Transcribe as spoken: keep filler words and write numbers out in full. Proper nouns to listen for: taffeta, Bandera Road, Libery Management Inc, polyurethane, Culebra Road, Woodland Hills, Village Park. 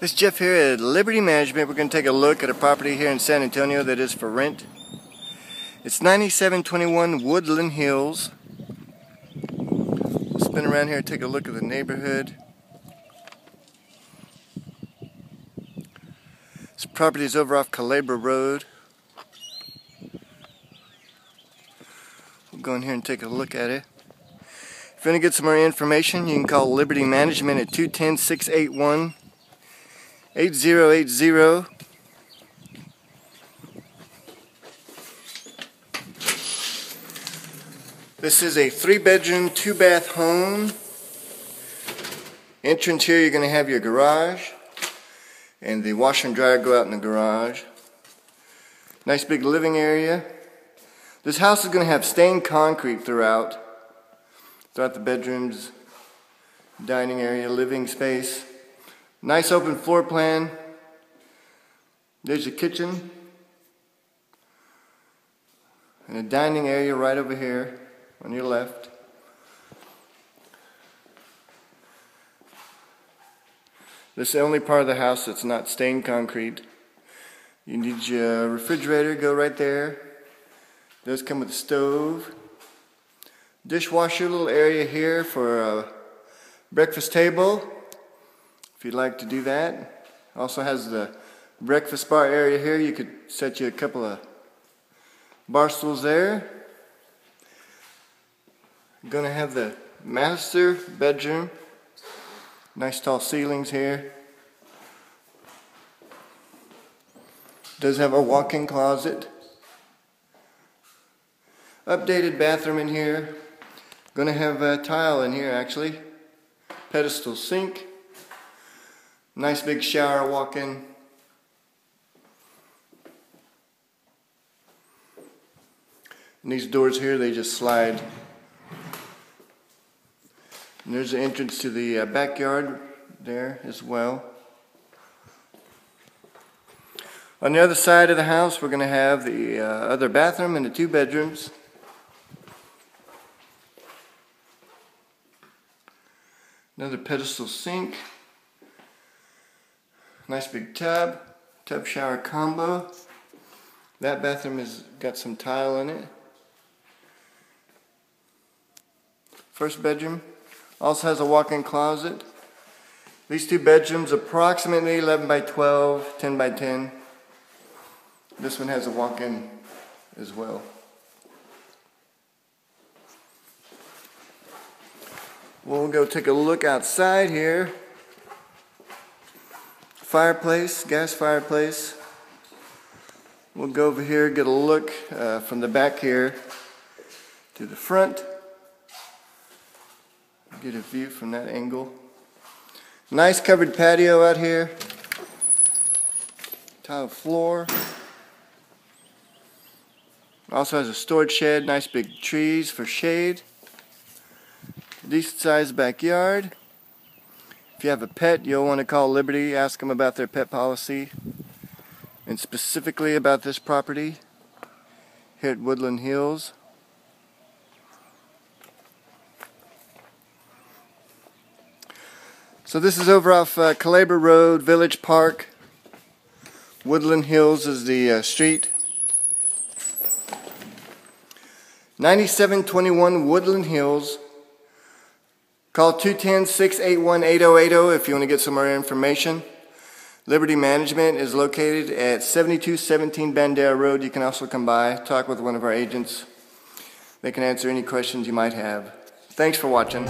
This is Jeff here at Liberty Management. We're going to take a look at a property here in San Antonio that is for rent. It's ninety-seven twenty-one Woodland Hills. We'll spin around here and take a look at the neighborhood. This property is over off Culebra Road. We'll go in here and take a look at it. If you want to get some more information, you can call Liberty Management at two one zero, six eight one, eight zero eight zero. This is a three-bedroom, two-bath home. Entrance here, you're going to have your garage, and the washer and dryer go out in the garage. Nice big living area. This house is going to have stained concrete throughout, throughout the bedrooms, dining area, living space. Nice open floor plan. There's the kitchen and a dining area right over here on your left. This is the only part of the house that's not stained concrete. You need your refrigerator, go right there. It does come with a stove. Dishwasher, little area here for a breakfast table, if you'd like to do that. Also has the breakfast bar area here. You could set you a couple of bar stools there. Going to have the master bedroom. Nice tall ceilings here. Does have a walk-in closet. Updated bathroom in here. Going to have a tile in here actually. Pedestal sink. Nice big shower walk-in. And these doors here, they just slide. And there's the entrance to the uh, backyard there as well. On the other side of the house, we're going to have the uh, other bathroom and the two bedrooms. Another pedestal sink. Nice big tub, tub shower combo. That bathroom has got some tile in it. First bedroom also has a walk-in closet. These two bedrooms approximately eleven by twelve, ten by ten. This one has a walk-in as well. We'll go take a look outside here. Fireplace, gas fireplace. We'll go over here, get a look uh, from the back here to the front. Get a view from that angle. Nice covered patio out here. Tile floor. Also has a storage shed, nice big trees for shade. Decent sized backyard. If you have a pet, you'll want to call Liberty, ask them about their pet policy, and specifically about this property here at Woodland Hills. So this is over off uh, Culebra Road, Village Park. Woodland Hills is the uh, street. ninety-seven twenty-one Woodland Hills. Call two one zero, six eight one, eight zero eight zero if you want to get some more information. Liberty Management is located at seventy-two seventeen Bandera Road. You can also come by, talk with one of our agents. They can answer any questions you might have. Thanks for watching.